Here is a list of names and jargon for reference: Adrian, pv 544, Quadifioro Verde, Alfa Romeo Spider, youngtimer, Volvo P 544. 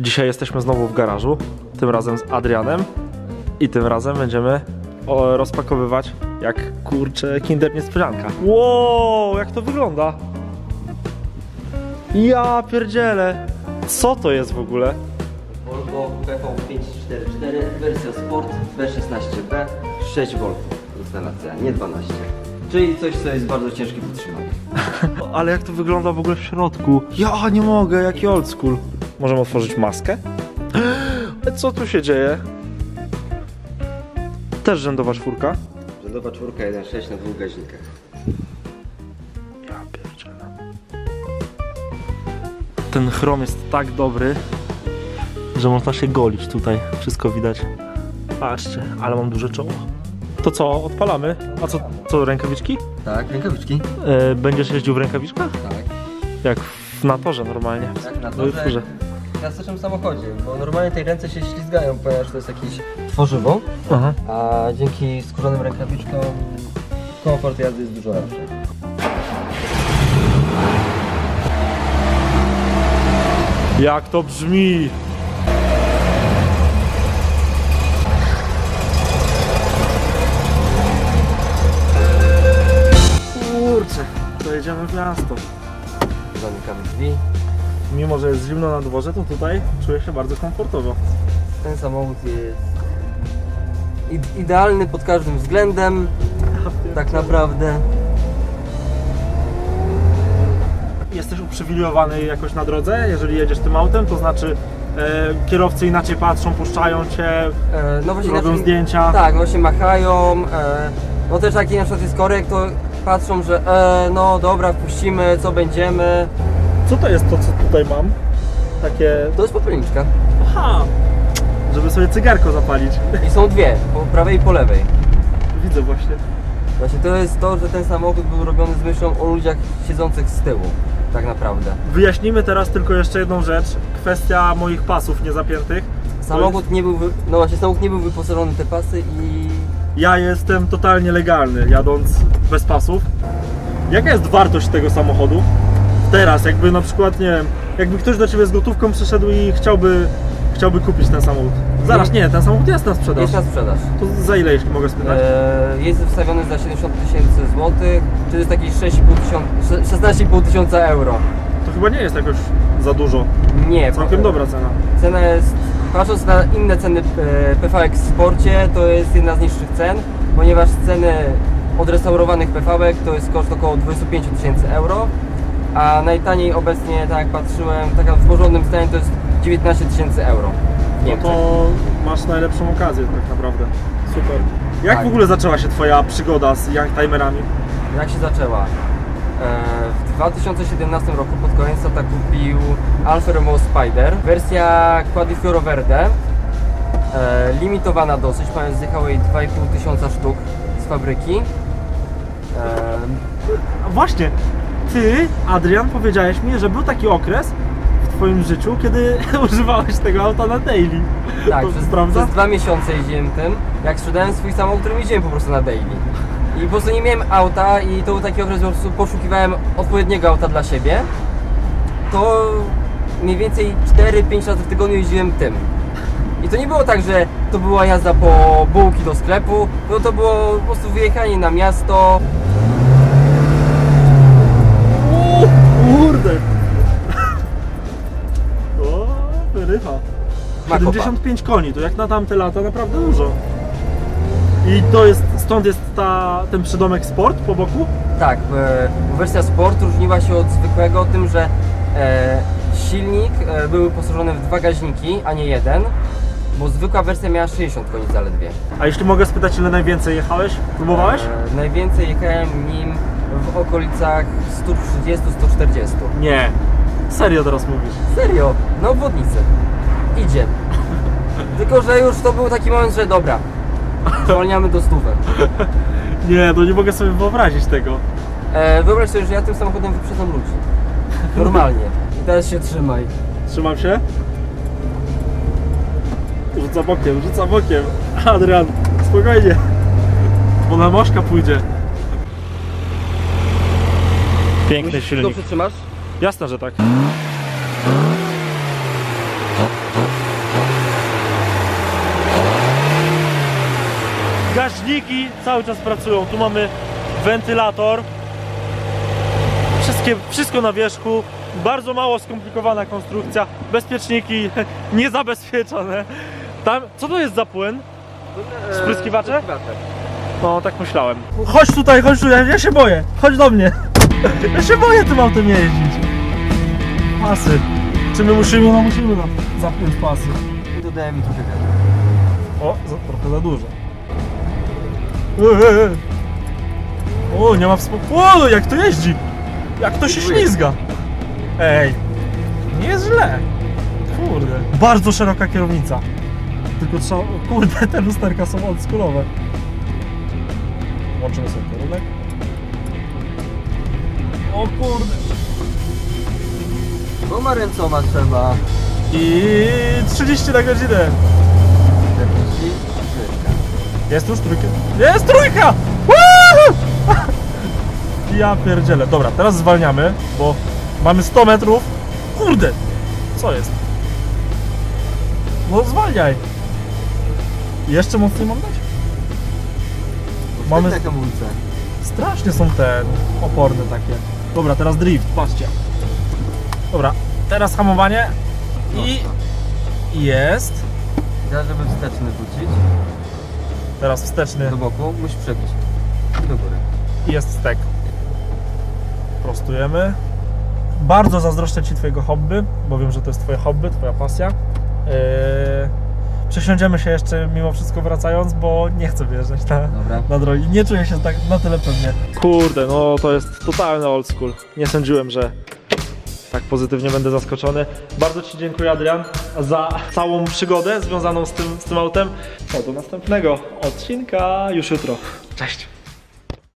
Dzisiaj jesteśmy znowu w garażu, tym razem z Adrianem i tym razem będziemy rozpakowywać jak kurczę kinder niespodzianka. Wow, jak to wygląda? Ja pierdzielę, co to jest w ogóle? Volvo P 544 wersja Sport B16B 6V instalacja, nie 12. Czyli coś, co jest bardzo ciężkie w utrzymaniu. Ale jak to wygląda w ogóle w środku? Ja nie mogę, jaki old school. Możemy otworzyć maskę? Co tu się dzieje? Też rzędowa czwórka? Rzędowa czwórka 1.6 na dwóch gaźnikach. Ja pierdzielę. Ten chrom jest tak dobry, że można się golić tutaj. Wszystko widać. Patrzcie, ale mam duże czoło. To co, odpalamy? A co rękawiczki? Tak, rękawiczki. Będziesz jeździł w rękawiczkach? Tak. Jak na torze normalnie. Tak, na torze. W klasycznym samochodzie, bo normalnie te ręce się ślizgają, ponieważ to jest jakieś tworzywo. Aha. A dzięki skórzonym rękawiczkom komfort jazdy jest dużo lepszy. Jak to brzmi! Kurczę, to jedziemy w miasto. Zamykamy drzwi. Mimo, że jest zimno na dworze, to tutaj czuję się bardzo komfortowo. Ten samochód jest idealny pod każdym względem, tak naprawdę. Jesteś uprzywilejowany jakoś na drodze, jeżeli jedziesz tym autem, to znaczy kierowcy inaczej patrzą, puszczają cię, no właśnie robią inaczej, zdjęcia. Tak, właśnie machają, no też taki na przykład jest korek, to patrzą, że no dobra, puścimy, co będziemy. Co to jest to, co tutaj mam? Takie... To jest popelniczka. Aha! Żeby sobie cygarko zapalić. I są dwie, po prawej i po lewej. Widzę właśnie. Właśnie to jest to, że ten samochód był robiony z myślą o ludziach siedzących z tyłu. Tak naprawdę. Wyjaśnimy teraz tylko jeszcze jedną rzecz. Kwestia moich pasów niezapiętych. Samochód nie był... No właśnie, samochód nie był wyposażony w te pasy i... Ja jestem totalnie legalny, jadąc bez pasów. Jaka jest wartość tego samochodu? Teraz, jakby na przykład, nie wiem, jakby ktoś do ciebie z gotówką przyszedł i chciałby kupić ten samochód. Zaraz, nie, ten samochód jest na sprzedaż. Jest na sprzedaż. To za ile, jeśli mogę spytać? Jest wstawiony za 70 000 złotych, czyli jest jakieś 16,5 tysiąca euro. To chyba nie jest jakoś za dużo. Nie. Całkiem dobra cena. Cena jest, patrząc na inne ceny PV-ek w sporcie, to jest jedna z niższych cen, ponieważ ceny odrestaurowanych PV-ek to jest koszt około 25 000 euro. A najtaniej obecnie, tak jak patrzyłem, taka w złożonym stanie to jest 19 000 euro. No to masz najlepszą okazję tak naprawdę. Super. Jak tak w ogóle zaczęła się twoja przygoda z youngtimerami? Jak się zaczęła? W 2017 roku pod koniec lata kupił Alfa Romeo Spider, wersja Quadifioro Verde. Limitowana dosyć, ponieważ zjechało jej 2500 sztuk z fabryki. Właśnie! Ty, Adrian, powiedziałeś mi, że był taki okres w twoim życiu, kiedy używałeś tego auta na daily. Tak, to przez 2 miesiące jeździłem tym, jak sprzedałem swój samochód, którym jeździłem po prostu na daily. I po prostu nie miałem auta i to był taki okres, że po prostu poszukiwałem odpowiedniego auta dla siebie. To mniej więcej 4-5 razy w tygodniu jeździłem tym. I to nie było tak, że to była jazda po bułki do sklepu, no to było po prostu wyjechanie na miasto. Kurde! O, wyrywa. 75 koni, to jak na tamte lata naprawdę dużo. I to jest, stąd jest ten przydomek Sport po boku? Tak, wersja Sport różniła się od zwykłego tym, że silnik był wyposażony w 2 gaźniki, a nie jeden, bo zwykła wersja miała 60 koni zaledwie. A jeśli mogę spytać, ile najwięcej jechałeś? Próbowałeś? Najwięcej jechałem nim w okolicach 130-140. Nie, serio teraz mówisz? Serio, na obwodnicy. Idzie. Tylko, że już to był taki moment, że dobra, zwalniamy do 100. Nie, no nie mogę sobie wyobrazić tego. Wyobraź sobie, że ja tym samochodem wyprzedzam ludzi. Normalnie. I teraz się trzymaj. Trzymam się? Rzucam okiem. Adrian, spokojnie. Bo na moszka pójdzie. Piękny silnik. Dobrze trzymasz? Jasne, że tak. bagażniki cały czas pracują. Tu mamy wentylator. Wszystko na wierzchu. Bardzo mało skomplikowana konstrukcja. Bezpieczniki niezabezpieczone. Tam, co to jest za płyn? Spryskiwacze? No, tak myślałem. Chodź tutaj, ja się boję. Chodź do mnie. Ja się boję tym autem jeździć. Pasy. Czy my musimy? No musimy zapnąć pasy. I dodaję mi trochę wiatru. O, trochę za dużo. O, nie ma współczucia. Jak to jeździ? Jak to się ślizga? Ej, nie jest źle. Kurde. Bardzo szeroka kierownica. Tylko trzeba... Kurde, te lusterka są oldschoolowe. Włączymy sobie kierunek. O kurde. Dwoma ręcoma trzeba. I 30 na godzinę. Jest już trójka. Jest trójka! Woohoo! Ja pierdzielę. Dobra, teraz zwalniamy, bo mamy 100 metrów. Kurde! Co jest? No zwalniaj. Jeszcze mocniej mam dać? Mamy taką hamulce. Strasznie są te oporne takie. Dobra, teraz drift, patrzcie. Dobra, teraz hamowanie. I... jest. Teraz żeby wsteczny wrócić. Teraz wsteczny. Do boku, musisz przebić. Do góry. Jest stek. Prostujemy. Bardzo zazdroszczę Ci Twojego hobby, bo wiem, że to jest Twoje hobby, Twoja pasja. Przesiądziemy się jeszcze mimo wszystko wracając, bo nie chcę wjeżdżać na drogi. Nie czuję się tak na tyle pewnie. Kurde, no to jest totalny old school. Nie sądziłem, że tak pozytywnie będę zaskoczony. Bardzo Ci dziękuję, Adrian, za całą przygodę związaną z tym autem. No, do następnego odcinka już jutro. Cześć!